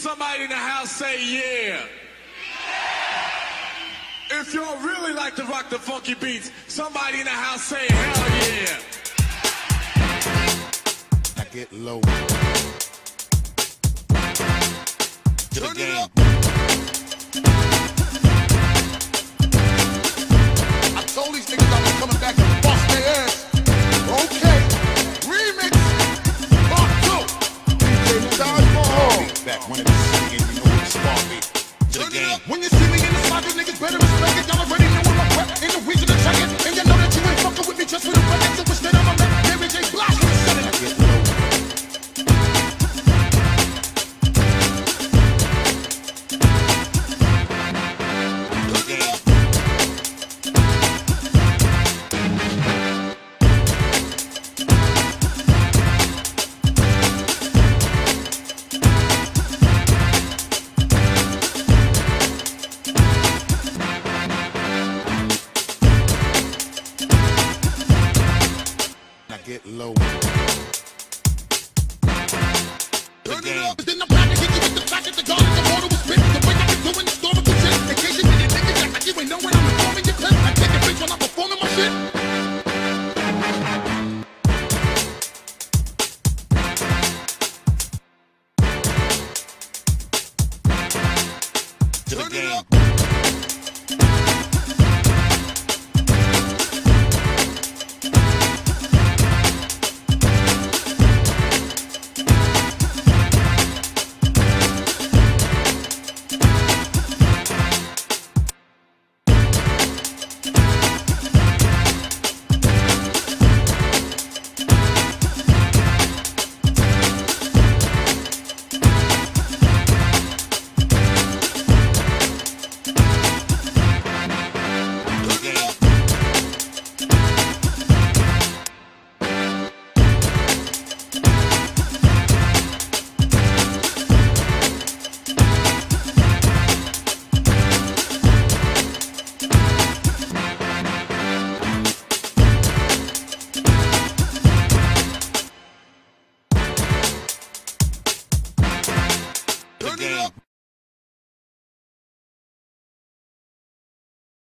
Somebody in the house say yeah. Yeah. If y'all really like to rock the funky beats, somebody in the house say hell yeah. I get low. To the game. I told these niggas I was coming back and bust their ass. Okay, remix. Part 2. DJ Dodgeball. Back when it was singing, you know it's sloppy. To the game. When you see me in the spot, you niggas better respect it. Y'all already know I'm a rep in the region of check it. And you know that you ain't fucking with me just for the record. So instead I'm a rep, Mary J. Blige. I get low. Get low. Turn it up. Then the planet hit you with the fact that the god of the water was spitting. The way I can do in historical shit. In case you didn't think it's like you ain't know when I'm performing your clip. I take a bitch when I'm performing my shit. Turn it up.